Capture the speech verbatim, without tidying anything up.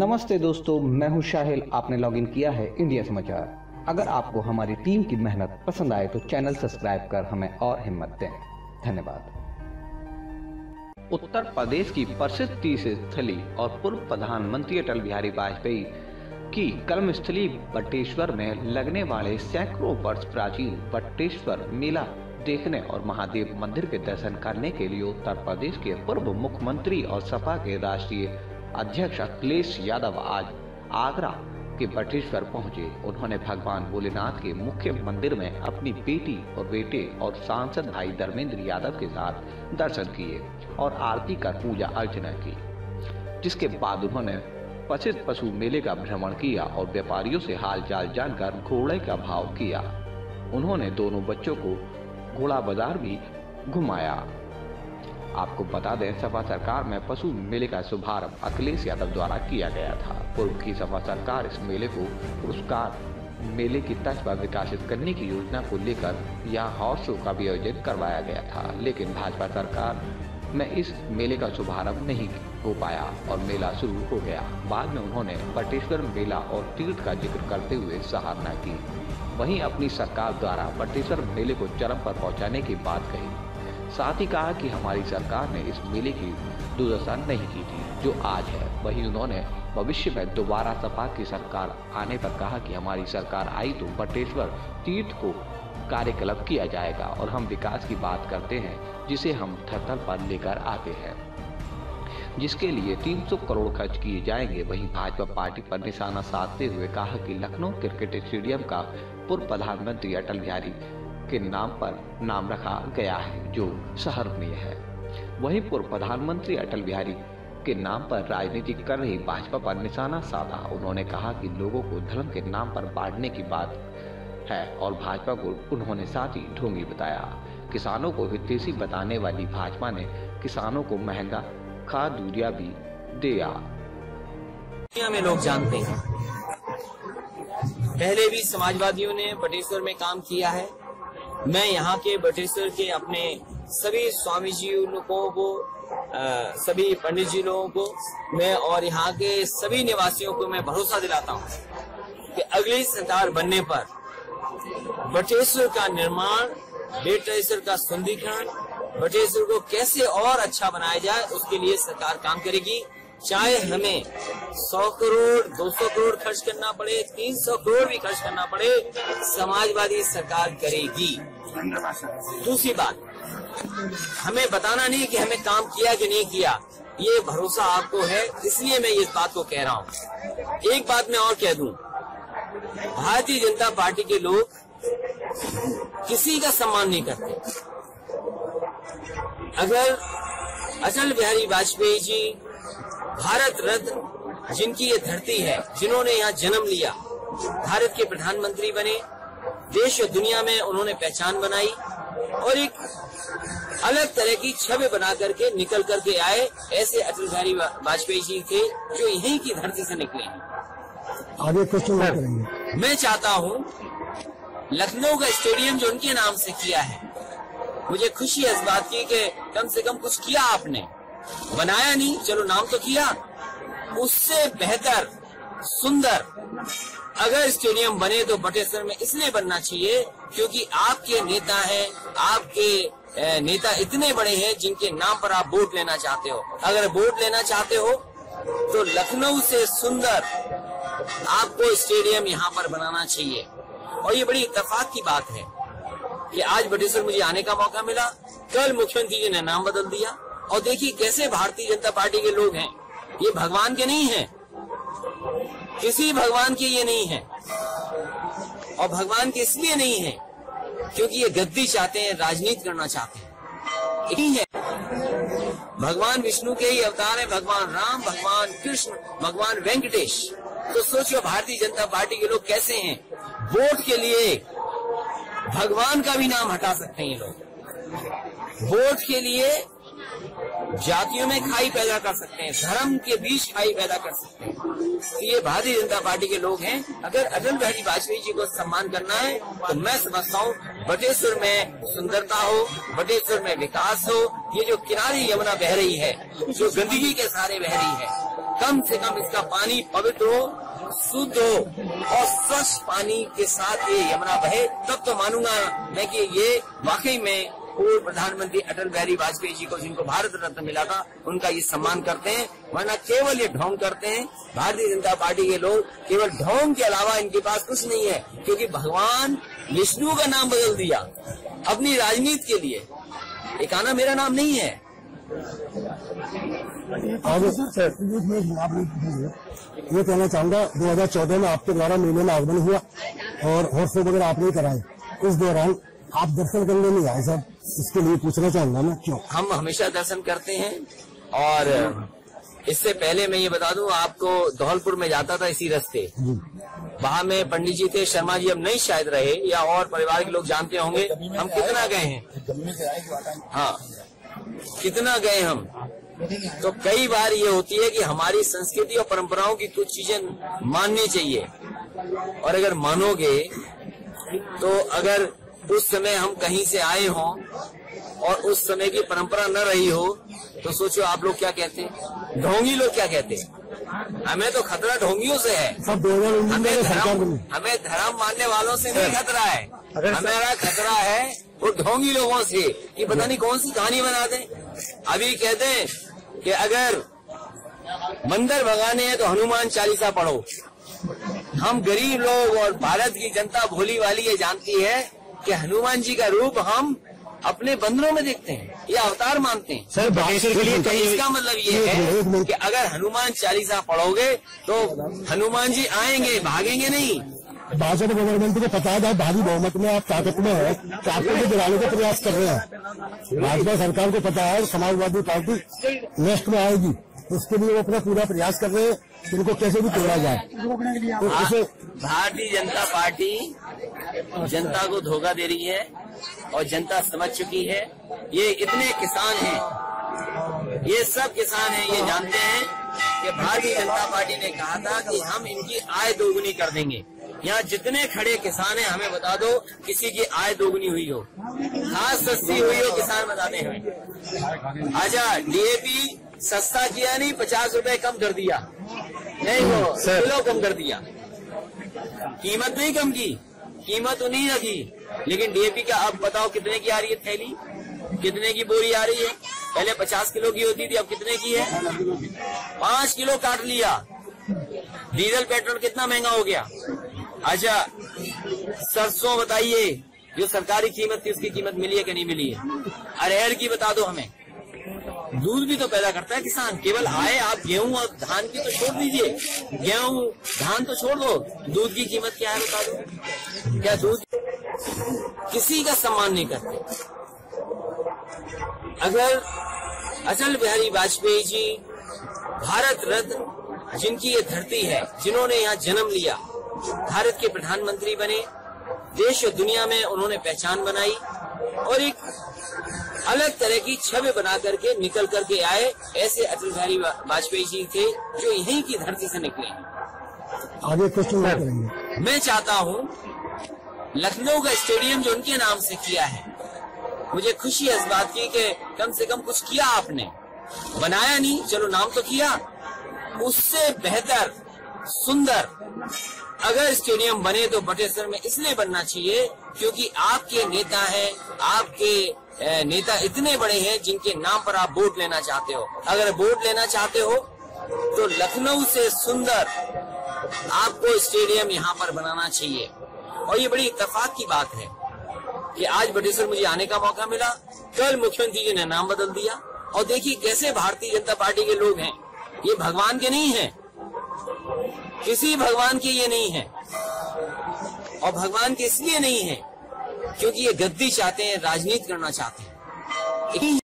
नमस्ते दोस्तों, मैं हूं शाहिल। आपने लॉगिन किया है इंडिया समाचार। अगर आपको हमारी टीम की मेहनत पसंद आए तो चैनल सब्सक्राइब कर हमें और हिम्मत दें। धन्यवाद। उत्तर प्रदेश की प्रसिद्ध तीर्थस्थली और पूर्व प्रधानमंत्री अटल बिहारी वाजपेयी की कर्मस्थली बटेश्वर में लगने वाले सैकड़ों वर्ष प्राचीन बटेश्वर मेला देखने और महादेव मंदिर के दर्शन करने के लिए उत्तर प्रदेश के पूर्व मुख्यमंत्री और सपा के राष्ट्रीय अध्यक्ष अखिलेश यादव आज आगरा के बटेश्वर पहुंचे। उन्होंने भगवान भोलेनाथ के मुख्य मंदिर में अपनी बेटी और बेटे और सांसद भाई धर्मेंद्र यादव के साथ दर्शन किए और आरती का पूजा अर्चना की, जिसके बाद उन्होंने प्रसिद्ध पशु मेले का भ्रमण किया और व्यापारियों से हालचाल जानकर घोड़े का भाव किया। उन्होंने दोनों बच्चों को घोड़ा बाजार भी घुमाया। आपको बता दें, सपा सरकार में पशु मेले का शुभारंभ अखिलेश यादव द्वारा किया गया था। पूर्व की सपा सरकार इस मेले को पुरस्कार मेले की तर्ज पर विकसित करने की योजना को लेकर यहां हॉर्स शो का भी आयोजन करवाया गया था, लेकिन भाजपा सरकार में इस मेले का शुभारंभ नहीं हो पाया और मेला शुरू हो गया। बाद में उन्होंने बटेश्वर मेला और तीर्थ का जिक्र करते हुए सराहना की। वहीं अपनी सरकार द्वारा बटेश्वर मेले को चरम पर पहुँचाने की बात कही। साथ ही कहा कि हमारी सरकार ने इस मेले की दुर्दशा नहीं की थी जो आज है। वहीं उन्होंने भविष्य में दोबारा सपा की सरकार आने पर कहा कि हमारी सरकार आई तो बटेश्वर तीर्थ को कार्यकलाप किया जाएगा और हम विकास की बात करते हैं जिसे हम धरतल पर लेकर आते हैं, जिसके लिए तीन सौ करोड़ खर्च किए जाएंगे। वहीं भाजपा पार्टी पर निशाना साधते हुए कहा कि लखनऊ क्रिकेट स्टेडियम का पूर्व प्रधानमंत्री अटल बिहारी के नाम पर नाम रखा गया है जो शहर में है। वहीं पूर्व प्रधानमंत्री अटल बिहारी के नाम पर राजनीति कर रही भाजपा पर निशाना साधा। उन्होंने कहा कि लोगों को धर्म के नाम पर बांटने की बात है और भाजपा को उन्होंने साथी ढोंगी बताया। किसानों को हितैषी बताने वाली भाजपा ने किसानों को महंगा खाद यूरिया भी दिया। दुनिया में लोग जानते हैं, पहले भी समाजवादियों ने बटेश्वर में काम किया है। मैं यहाँ के बटेश्वर के अपने सभी स्वामी जी लोगों को, आ, सभी पंडित जी लोगों को मैं और यहाँ के सभी निवासियों को मैं भरोसा दिलाता हूँ कि अगली सरकार बनने पर बटेश्वर का निर्माण, बटेश्वर का सुंदरीकरण, बटेश्वर को कैसे और अच्छा बनाया जाए उसके लिए सरकार काम करेगी। चाहे हमें सौ करोड़, दो सौ करोड़ खर्च करना पड़े, तीन सौ करोड़ भी खर्च करना पड़े, समाजवादी सरकार करेगी। दूसरी बात, हमें बताना नहीं कि हमें काम किया कि नहीं किया, ये भरोसा आपको है, इसलिए मैं इस बात को कह रहा हूँ। एक बात मैं और कह दूं, भारतीय जनता पार्टी के लोग किसी का सम्मान नहीं करते। अगर अटल बिहारी वाजपेयी जी, भारत रत्न जिनकी ये धरती है, जिन्होंने यहाँ जन्म लिया, भारत के प्रधानमंत्री बने, देश और दुनिया में उन्होंने पहचान बनाई और एक अलग तरह की छवि बना करके निकल करके आए, ऐसे अटल बिहारी वाजपेयी जी थे जो यहीं की धरती से निकले। आगे क्वेश्चन करेंगे। मैं चाहता हूँ लखनऊ का स्टेडियम जो उनके नाम से किया है, मुझे खुशी है इस बात की कि कम से कम कुछ किया आपने, बनाया नहीं, चलो नाम तो किया। उससे बेहतर सुंदर अगर स्टेडियम बने तो बटेश्वर में इसलिए बनना चाहिए क्योंकि आपके नेता हैं, आपके नेता इतने बड़े हैं जिनके नाम पर आप वोट लेना चाहते हो। अगर वोट लेना चाहते हो तो लखनऊ से सुंदर आपको स्टेडियम यहाँ पर बनाना चाहिए। और ये बड़ी इत्तेफाक की बात है कि आज बटेश्वर मुझे आने का मौका मिला, कल मुख्यमंत्री जी ने नाम बदल दिया। और देखिए कैसे भारतीय जनता पार्टी के लोग हैं, ये भगवान के नहीं हैं, किसी भगवान के ये नहीं हैं। और भगवान के इसलिए नहीं हैं क्योंकि ये गद्दी चाहते हैं, राजनीति करना चाहते हैं। यही है, भगवान विष्णु के ही अवतार हैं, भगवान राम, भगवान कृष्ण, भगवान वेंकटेश। तो सोचिए भारतीय जनता पार्टी के लोग कैसे हैं, वोट के लिए भगवान का भी नाम हटा सकते हैं ये लोग। वोट के लिए जातियों में खाई पैदा कर सकते हैं, धर्म के बीच खाई पैदा कर सकते हैं। तो ये भारतीय जनता पार्टी के लोग हैं। अगर अटल बिहारी वाजपेयी जी को सम्मान करना है तो मैं समझता हूँ बटेश्वर में सुंदरता हो, बटेश्वर में विकास हो। ये जो किनारे यमुना बह रही है, जो गंदगी के सहारे बह रही है, कम से कम इसका पानी पवित्र हो, शुद्ध हो और स्वच्छ पानी के साथ ये यमुना बहे, तब तो मानूंगा मैं कि ये वाकई में पूर्व प्रधानमंत्री अटल बिहारी वाजपेयी जी को, जिनको भारत रत्न मिला था, उनका ये सम्मान करते हैं, वरना केवल ये ढोंग करते हैं। भारतीय जनता पार्टी के लोग केवल ढोंग के अलावा इनके पास कुछ नहीं है, क्योंकि भगवान विष्णु का नाम बदल दिया अपनी राजनीति के लिए। एकाना मेरा नाम नहीं है। ये कहना चाहूंगा, दो हजार चौदह में आपके द्वारा मेले में आगमन हुआ और हॉर्स शो वगैरह आपने कराए, उस दौरान आप दर्शन करने नहीं आए साहब, इसके लिए पूछना चाहूंगा मैं क्यों? हम हमेशा दर्शन करते हैं, और इससे पहले मैं ये बता दूं आपको, धौलपुर में जाता था इसी रास्ते, वहां में पंडित जी थे, शर्मा जी अब नहीं शायद रहे, या और परिवार के लोग जानते होंगे हम कितना गए हैं। हाँ, कितना गए हम। तो कई बार ये होती है कि हमारी संस्कृति और परंपराओं की कुछ चीजें माननी चाहिए, और अगर मानोगे तो अगर उस समय हम कहीं से आए हों और उस समय की परंपरा न रही हो तो सोचो आप लोग क्या कहते हैं, ढोंगी लोग क्या कहते हैं। हमें तो खतरा ढोंगियों से है, हमें धर्म हमें धर्म मानने वालों से नहीं खतरा है, हमारा खतरा है वो ढोंगी लोगों से, कि पता नहीं कौन सी कहानी बना दें। अभी कहते हैं कि अगर मंदिर भगाने हैं तो हनुमान चालीसा पढ़ो। हम गरीब लोग और भारत की जनता भोली वाली ये जानती है कि हनुमान जी का रूप हम अपने बंदरों में देखते हैं या अवतार मानते हैं। सर, बटेश्वर के लिए कहीं, इसका मतलब ये है कि अगर हनुमान चालीसा पढ़ोगे तो हनुमान जी आएंगे, भागेंगे नहीं। भाजपा गवर्नमेंट को पता है आप भारी बहुमत में, आप ताकत में है, तो आपको भी दिलाने का प्रयास कर रहे हैं। भाजपा सरकार को पता है समाजवादी पार्टी नेक्स्ट में आएगी, उसके लिए वो अपना पूरा प्रयास कर रहे हैं, उनको कैसे भी तोड़ा जाए। भारतीय जनता पार्टी जनता को धोखा दे रही है और जनता समझ चुकी है। ये इतने किसान हैं, ये सब किसान हैं, ये जानते हैं कि भारतीय जनता पार्टी ने कहा था कि हम इनकी आय दोगुनी कर देंगे। यहाँ जितने खड़े किसान हैं, हमें बता दो किसी की आय दोगुनी हुई हो, खाद सस्ती हुई हो, किसान बताते हुए। अच्छा, डीएपी सस्ता किया नहीं, पचास रुपए कम कर दिया, नहीं वो किलो कम कर दिया, कीमत नहीं कम की, कीमत उन्हीं रखी। लेकिन डीएपी का अब बताओ कितने की आ रही है थैली, कितने की बोरी आ रही है? पहले पचास किलो की होती थी, अब कितने की है? पांच किलो काट लिया। डीजल पेट्रोल कितना महंगा हो गया। अच्छा, सरसों बताइए, जो सरकारी कीमत थी उसकी कीमत मिली है कि नहीं मिली है? अरहर की बता दो हमें। दूध भी तो पैदा करता है किसान, केवल आए। आप गेहूं और धान की तो छोड़ दीजिए, गेहूं धान तो छोड़ दो, दूध की कीमत क्या है बता दो। क्या दूध किसी का सम्मान नहीं करते। अगर अटल बिहारी वाजपेयी जी भारत रत्न, जिनकी ये धरती है, जिन्होंने यहाँ जन्म लिया, भारत के प्रधानमंत्री बने, देश और दुनिया में उन्होंने पहचान बनाई और एक अलग तरह की छवि बना करके निकल करके आए। ऐसे अटल बिहारी वाजपेयी जी थे जो यहीं की धरती से निकले। आगे कुछ करेंगे। मैं चाहता हूँ लखनऊ का स्टेडियम जो उनके नाम से किया है, मुझे खुशी है इस बात की कि कम से कम कुछ किया आपने, बनाया नहीं, चलो नाम तो किया। उससे बेहतर सुंदर अगर स्टेडियम बने तो बटेश्वर में इसलिए बनना चाहिए क्योंकि आपके नेता हैं, आपके नेता इतने बड़े हैं जिनके नाम पर आप वोट लेना चाहते हो। अगर वोट लेना चाहते हो तो लखनऊ से सुंदर आपको स्टेडियम यहाँ पर बनाना चाहिए। और ये बड़ी इत्तेफाक की बात है कि आज बटेश्वर मुझे आने का मौका मिला, कल मुख्यमंत्री जी ने नाम बदल दिया। और देखिए कैसे भारतीय जनता पार्टी के लोग हैं, ये भगवान के नहीं है, किसी भगवान के ये नहीं है। और भगवान के इसलिए नहीं है क्योंकि ये गद्दी चाहते हैं, राजनीति करना चाहते हैं।